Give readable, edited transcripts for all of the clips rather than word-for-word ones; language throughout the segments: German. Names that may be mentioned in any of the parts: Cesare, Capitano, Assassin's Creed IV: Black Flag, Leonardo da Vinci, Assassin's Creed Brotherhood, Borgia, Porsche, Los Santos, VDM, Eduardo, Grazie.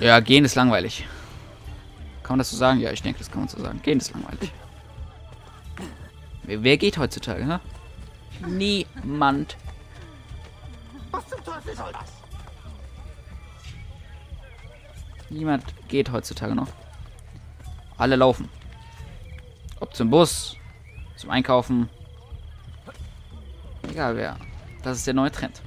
Ja, gehen ist langweilig. Kann man das so sagen? Ja, ich denke, das kann man so sagen. Gehen ist langweilig. Wer geht heutzutage, ne? Niemand. Was zum Teufel soll das? Niemand geht heutzutage noch. Alle laufen. Ob zum Bus, zum Einkaufen. Egal wer. Das ist der neue Trend.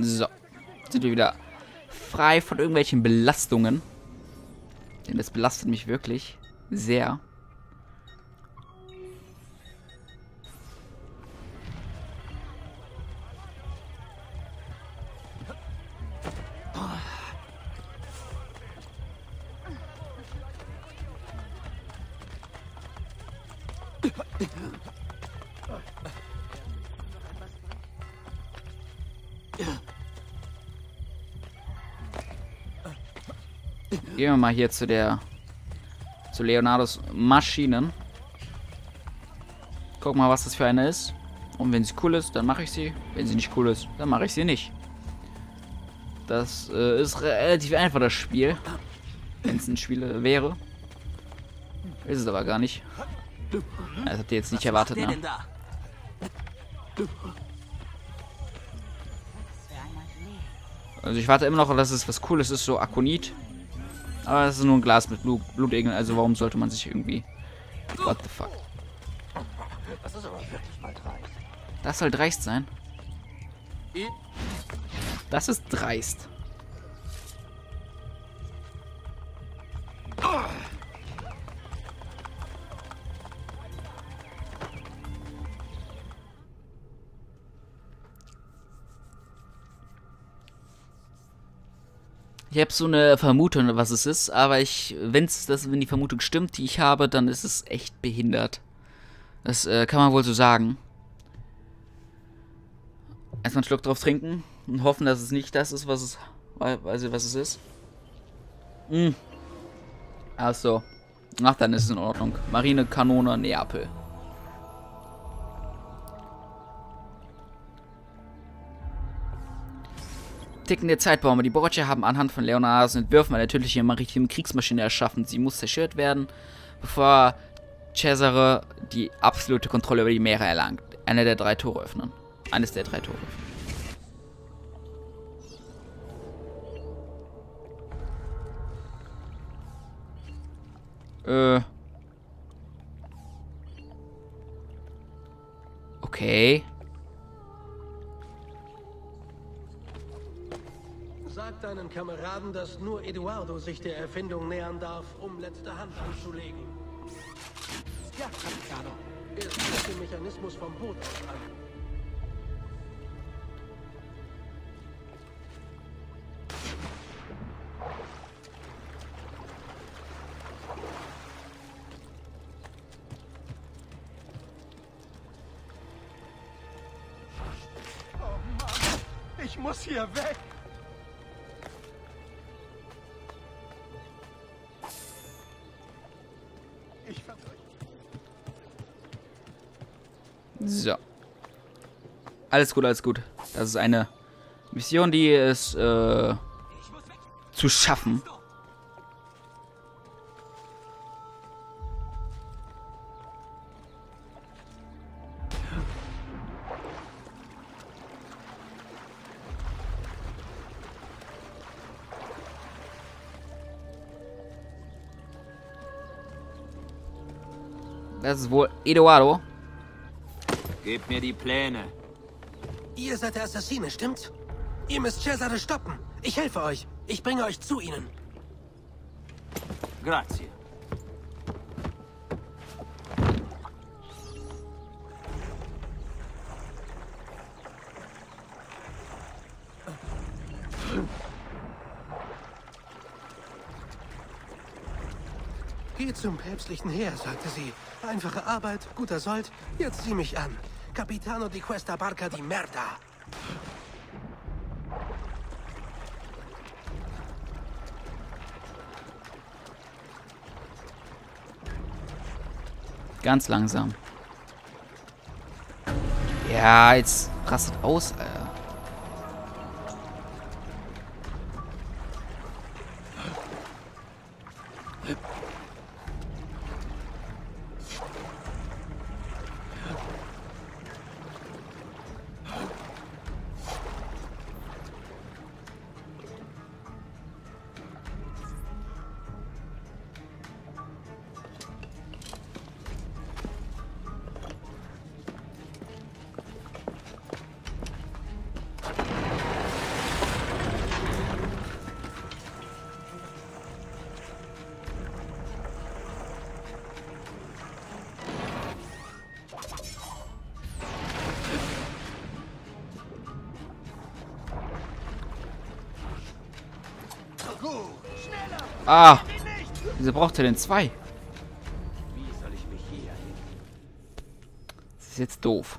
So. Sind wir wieder frei von irgendwelchen Belastungen. Denn das belastet mich wirklich sehr. Gehen wir mal hier zu Leonardos Maschinen. Guck mal, was das für eine ist. Und wenn sie cool ist, dann mache ich sie. Wenn sie nicht cool ist, dann mache ich sie nicht. Das ist relativ einfach, das Spiel. Wenn es ein Spiel wäre. Ist es aber gar nicht. Das habt ihr jetzt nicht erwartet, ne? Also ich warte immer noch, dass es was Cooles ist, so Akonit. Aber es ist nur ein Glas mit Blutegeln, also warum sollte man sich irgendwie... What the fuck? Das ist aber wirklich mal dreist. Das soll dreist sein? Das ist dreist. Ich habe so eine Vermutung, was es ist, aber wenn die Vermutung stimmt, die ich habe, dann ist es echt behindert. Das kann man wohl so sagen. Erstmal einen Schluck drauf trinken und hoffen, dass es nicht das ist, was es ist. Achso. Ach, dann ist es in Ordnung. Marinekanone Neapel. Der Zeitbombe. Die Borgia haben anhand von Leonardos Entwürfen eine tödliche maritime Kriegsmaschine erschaffen. Sie muss zerstört werden, bevor Cesare die absolute Kontrolle über die Meere erlangt. Eines der drei Tore öffnen. Okay. Sag deinen Kameraden, dass nur Eduardo sich der Erfindung nähern darf, um letzte Hand anzulegen. Ja, Capitano. Er sieht den Mechanismus vom Boot aus an. Oh Mann, ich muss hier weg. So. Alles gut, alles gut. Das ist eine Mission, die es zu schaffen. Das ist wohl Eduardo. Gebt mir die Pläne. Ihr seid der Assassine, stimmt's? Ihr müsst Cesare stoppen. Ich helfe euch. Ich bringe euch zu ihnen. Grazie. Geht zum päpstlichen Heer, sagte sie. Einfache Arbeit, guter Sold. Jetzt sieh mich an. Capitano di questa barca di merda. Ganz langsam. Ja, jetzt rastet aus, Alter. Ah, wieso braucht er denn zwei? Das ist jetzt doof.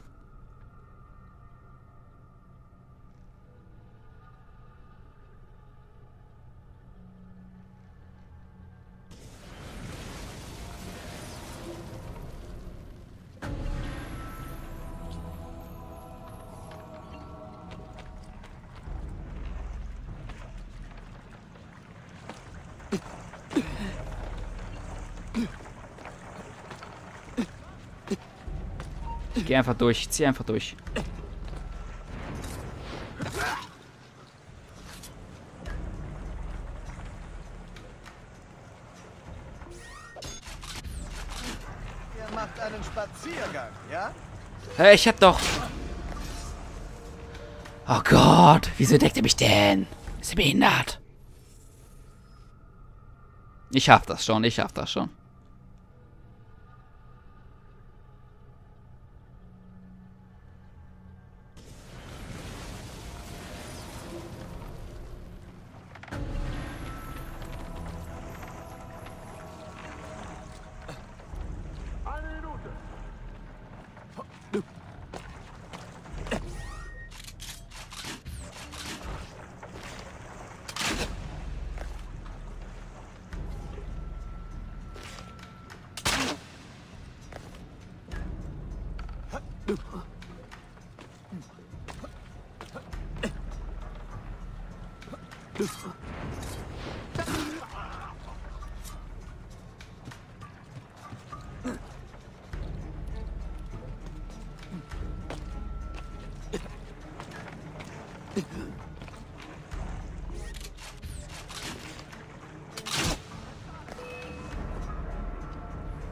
Geh einfach durch, zieh einfach durch. Ihr macht einen Spaziergang, ja? Hey, ich hab doch. Oh Gott, wieso deckt ihr mich denn? Ist ihr behindert? Ich schaff das schon, ich schaff das schon.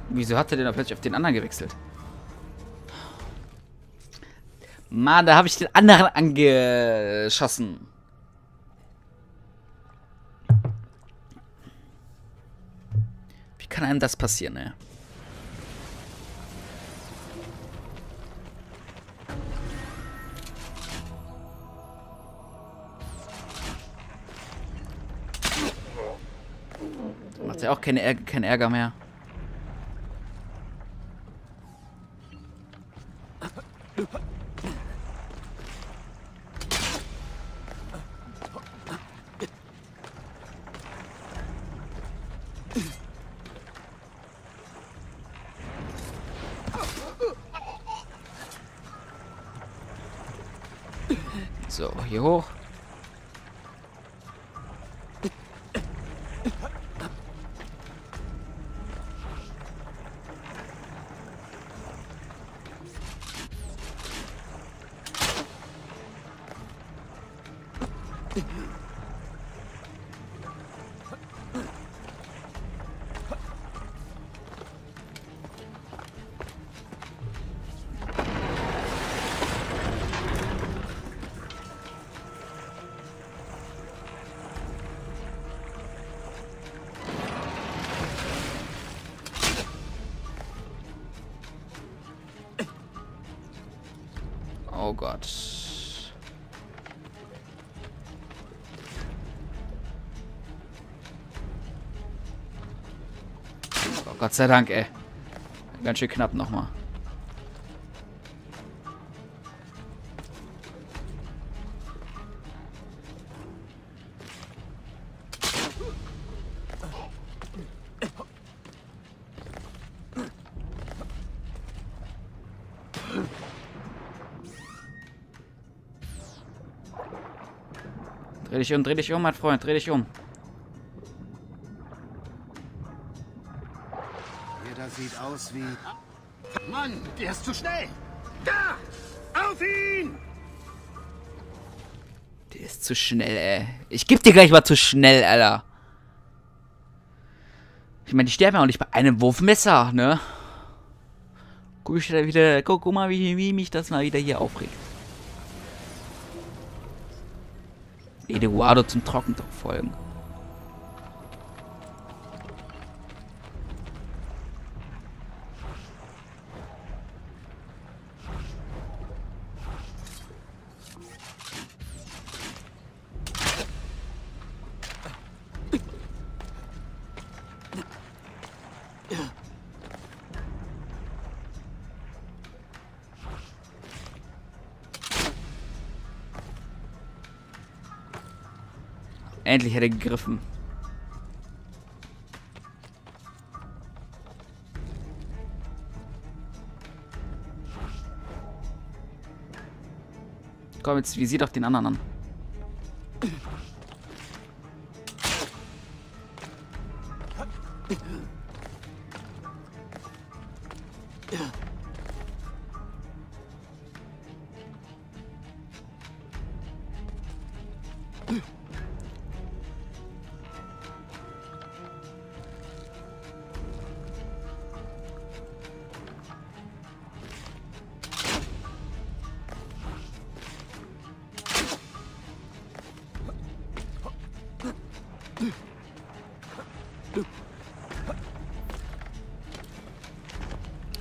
Wieso hat er denn da plötzlich auf den anderen gewechselt? Mann, da habe ich den anderen angeschossen. Wie kann einem das passieren, ne? Macht ja auch keinen Ärger mehr. So, hier hoch. Oh Gott. Oh, Gott sei Dank, ey. Ganz schön knapp nochmal. Dreh dich um, mein Freund, dreh dich um. Jeder sieht aus wie... Mann, der ist zu schnell! Da! Auf ihn! Der ist zu schnell, ey. Ich geb dir gleich mal zu schnell, Alter. Ich meine, die sterben ja auch nicht bei einem Wurfmesser, ne? Guck ich da wieder. Guck mal, wie mich das mal wieder hier aufregt. Eduardo zum Trockendock folgen. Endlich hätte er gegriffen. Komm, jetzt visier doch den anderen an.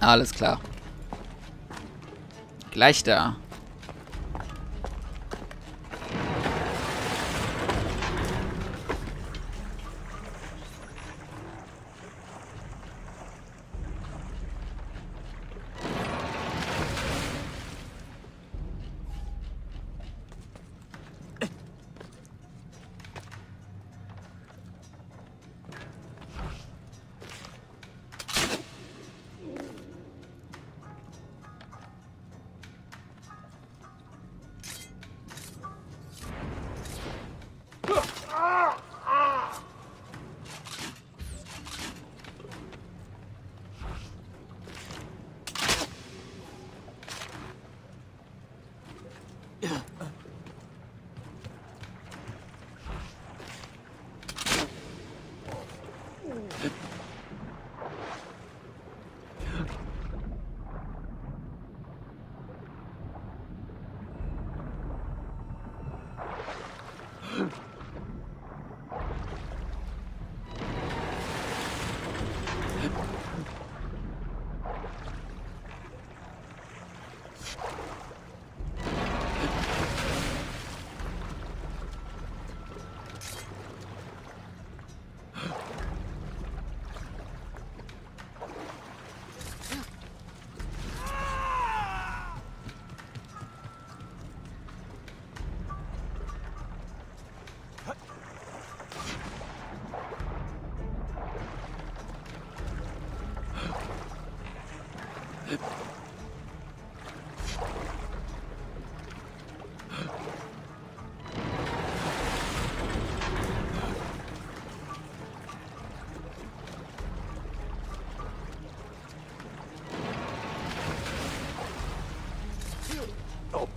Alles klar. Gleich da.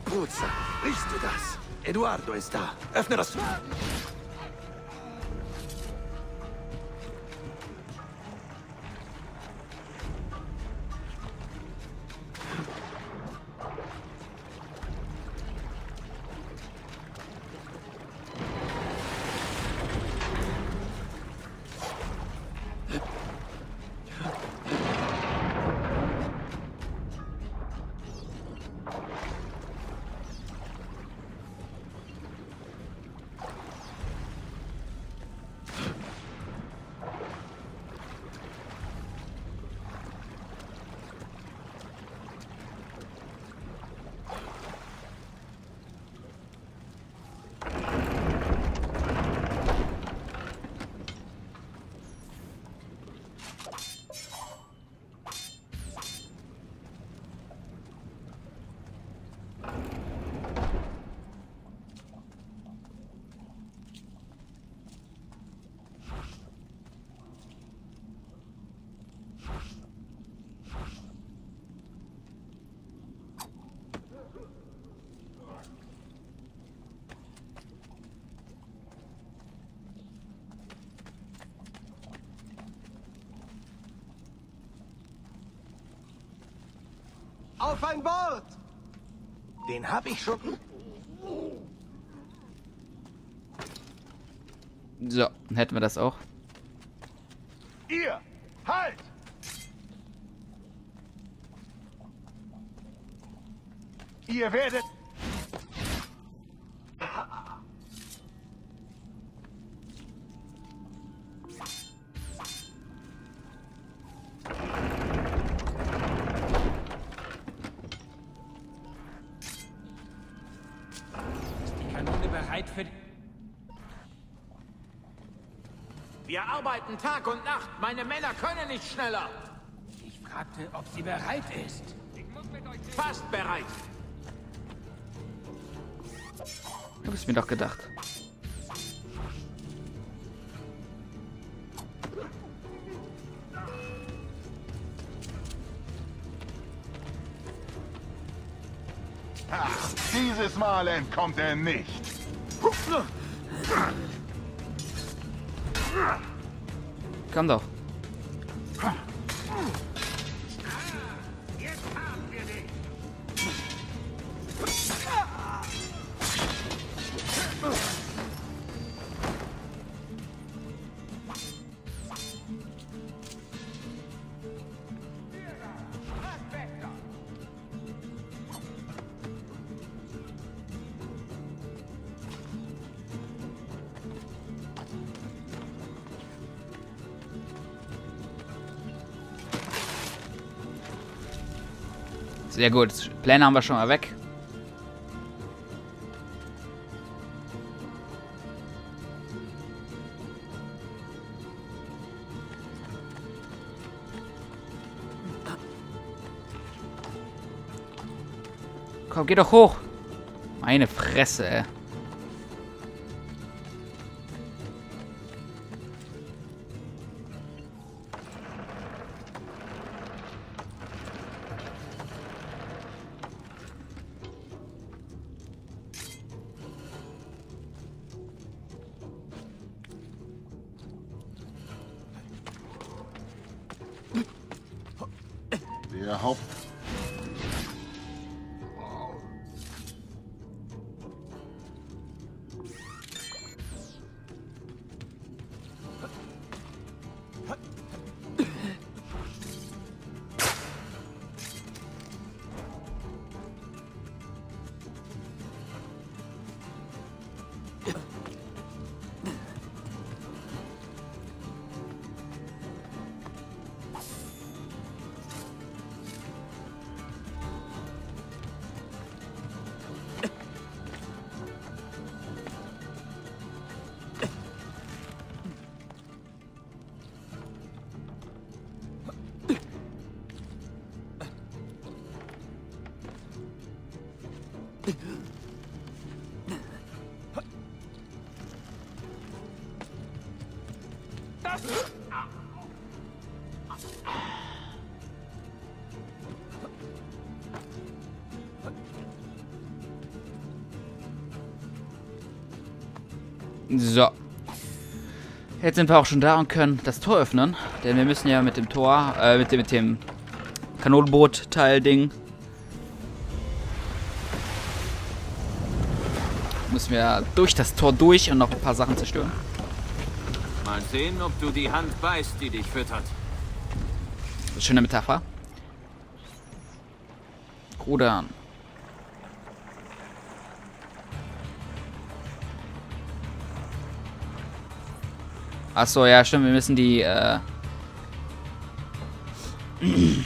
Putz, riechst du das? Eduardo ist da. Öffne das Tor. Auf ein Boot! Den hab ich schon. So, hätten wir das auch. Ihr! Halt! Ihr werdet... Wir arbeiten Tag und Nacht. Meine Männer können nicht schneller. Ich fragte, ob sie bereit ist. Ich muss mit euch reden. Fast bereit. Hab ich mir doch gedacht. Ach, dieses Mal entkommt er nicht. Komm doch. Jetzt haben wir dich. Sehr gut, Pläne haben wir schon mal weg. Komm, geh doch hoch. Meine Fresse, ey. So. Jetzt sind wir auch schon da und können das Tor öffnen. Denn wir müssen ja mit dem Tor, mit dem Kanonenboot-Teil-Ding müssen wir durch das Tor durch und noch ein paar Sachen zerstören. Mal sehen, ob du die Hand beißt, die dich füttert. Schöne Metapher. Rudern. Achso, ja, stimmt, wir müssen die, wie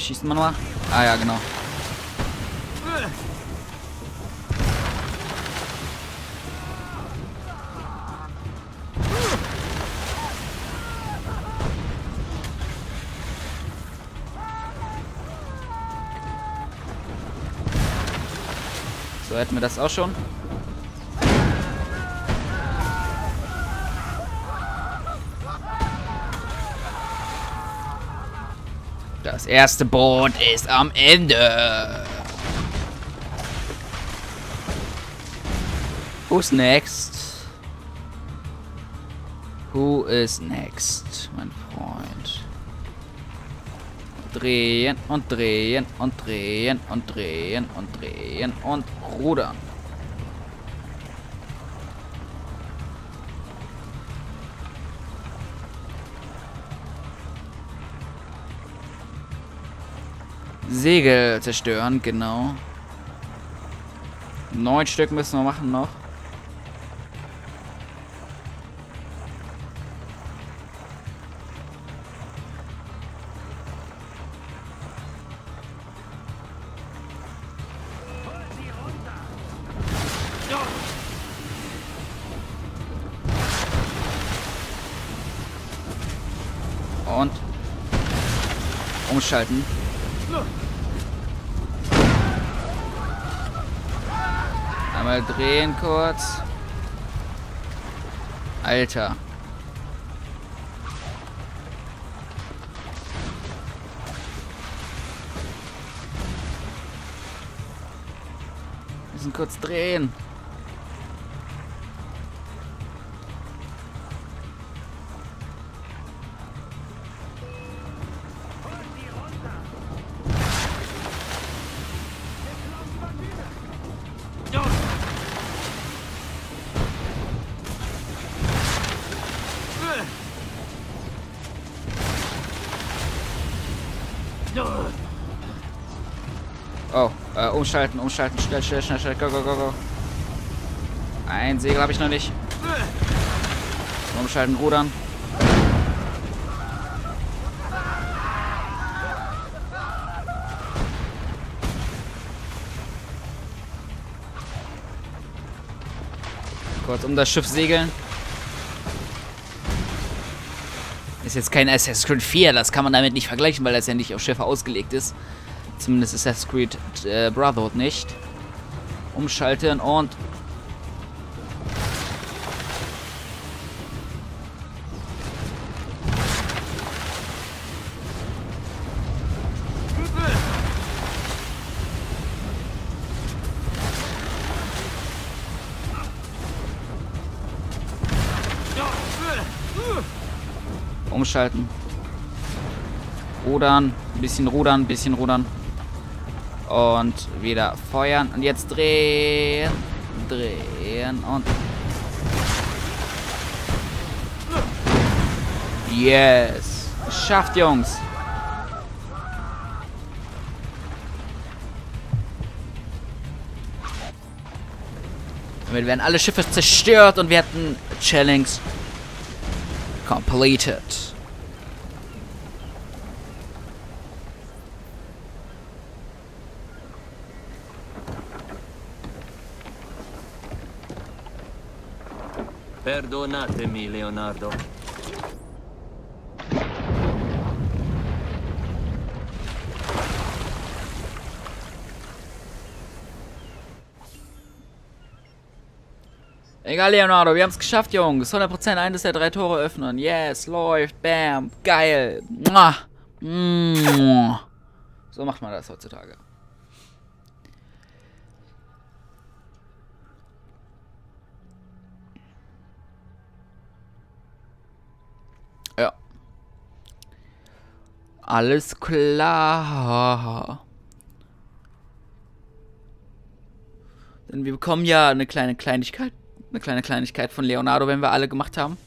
schießt man mal? Ah ja, genau. So, hätten wir das auch schon. Das erste Boot ist am Ende. Who's next? Who is next, mein Freund? Drehen und drehen und drehen und drehen und drehen und rudern. Segel zerstören, genau. 9 Stück müssen wir machen noch. Und umschalten. Einmal drehen kurz. Alter. Wir müssen kurz drehen. Oh, umschalten, umschalten, schnell, schnell, schnell, schnell, go, go, go, go. Ein Segel habe ich noch nicht. Umschalten, rudern. Kurz um das Schiff segeln. Ist jetzt kein Assassin's Creed 4, das kann man damit nicht vergleichen, weil das ja nicht auf Schiffe ausgelegt ist. Zumindest ist Assassin's Creed Brotherhood nicht. Umschalten und... Umschalten. Rudern, bisschen rudern, bisschen rudern. Und wieder feuern. Und jetzt drehen. Drehen und... Yes! Schafft, Jungs! Damit werden alle Schiffe zerstört und wir hatten Challenge completed. Perdonatemi, Leonardo. Egal, Leonardo, wir haben es geschafft, Jungs. 100% eines der 3 Tore öffnen. Yes, läuft, bam, geil. So macht man das heutzutage. Ja. Alles klar. Denn wir bekommen ja eine kleine Kleinigkeit. Eine kleine Kleinigkeit von Leonardo, wenn wir alle gemacht haben.